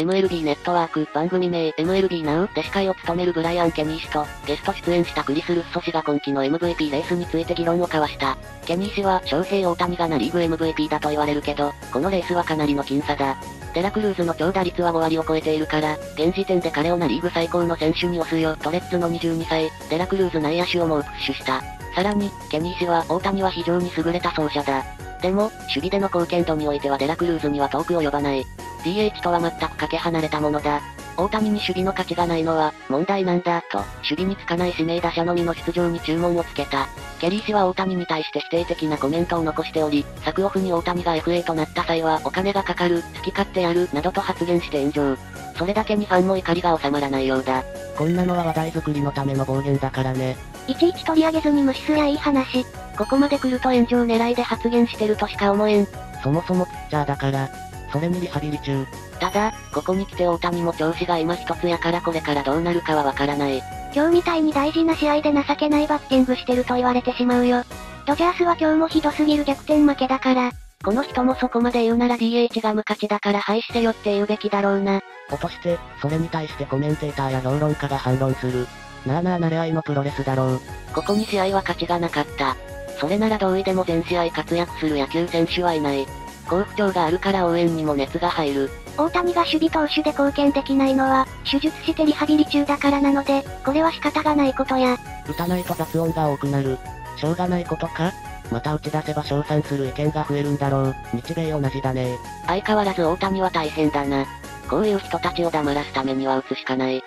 MLB ネットワーク番組名 MLB Now で司会を務めるブライアン・ケニー氏とゲスト出演したクリス・ルッソ氏が今季の MVP レースについて議論を交わした。ケニー氏は翔平・大谷がナ・リーグ MVP だと言われるけど、このレースはかなりの僅差だ。デラクルーズの強打率は5割を超えているから、現時点で彼をナ・リーグ最高の選手に推すよ。トレッツの22歳、デラクルーズ内野手をもプッシュした。さらに、ケニー氏は大谷は非常に優れた走者だ。でも、守備での貢献度においてはデラクルーズには遠く及ばない。DH とは全くかけ離れたものだ。大谷に守備の価値がないのは問題なんだと、守備につかない指名打者のみの出場に注文をつけた。ケリー氏は大谷に対して否定的なコメントを残しており、昨オフに大谷が FA となった際はお金がかかる、好き勝手やる、などと発言して炎上。それだけにファンも怒りが収まらないようだ。こんなのは話題作りのための暴言だからね。いちいち取り上げずに無視すりゃいい話。ここまで来ると炎上狙いで発言してるとしか思えん。そもそもピッチャーだから。それにリハビリ中。ただ、ここに来て大谷も調子が今一つやからこれからどうなるかはわからない。今日みたいに大事な試合で情けないバッティングしてると言われてしまうよ。ドジャースは今日もひどすぎる逆転負けだから。この人もそこまで言うなら DH が無価値だから廃止せよって言うべきだろうな。落として、それに対してコメンテーターや評論家が反論する。なあなあなれ合いのプロレスだろう。ここに試合は価値がなかった。それなら同意でも全試合活躍する野球選手はいない。好不調があるから応援にも熱が入る。大谷が守備投手で貢献できないのは、手術してリハビリ中だからなので、これは仕方がないことや。打たないと雑音が多くなる。しょうがないことか？また打ち出せば称賛する意見が増えるんだろう。日米同じだね。相変わらず大谷は大変だな。こういう人たちを黙らすためには打つしかない。